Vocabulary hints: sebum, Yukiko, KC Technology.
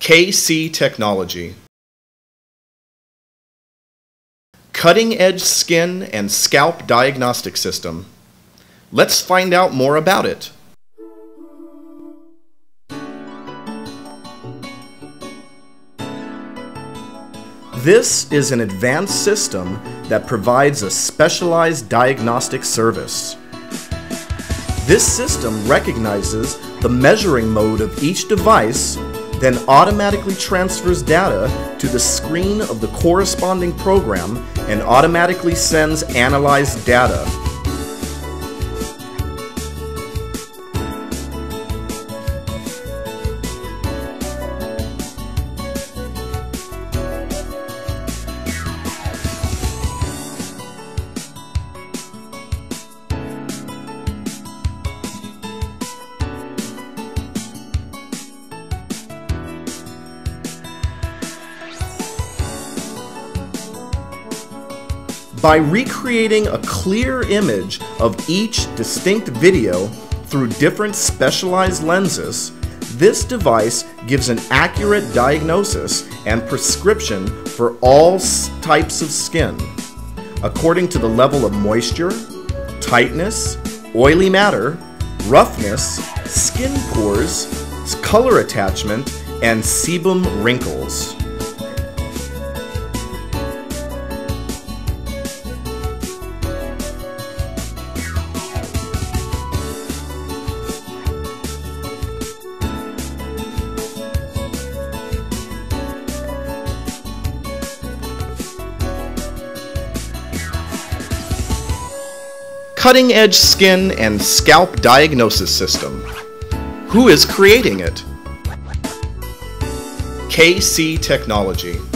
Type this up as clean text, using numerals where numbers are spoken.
KC Technology. Cutting-edge skin and scalp diagnostic system. Let's find out more about it. This is an advanced system that provides a specialized diagnostic service. This system recognizes the measuring mode of each device, then automatically transfers data to the screen of the corresponding program and automatically sends analyzed data. By recreating a clear image of each distinct video through different specialized lenses, this device gives an accurate diagnosis and prescription for all types of skin, according to the level of moisture, tightness, oily matter, roughness, skin pores, color attachment, and sebum wrinkles. Cutting-edge skin and scalp diagnosis system. Who is creating it? KC Technology.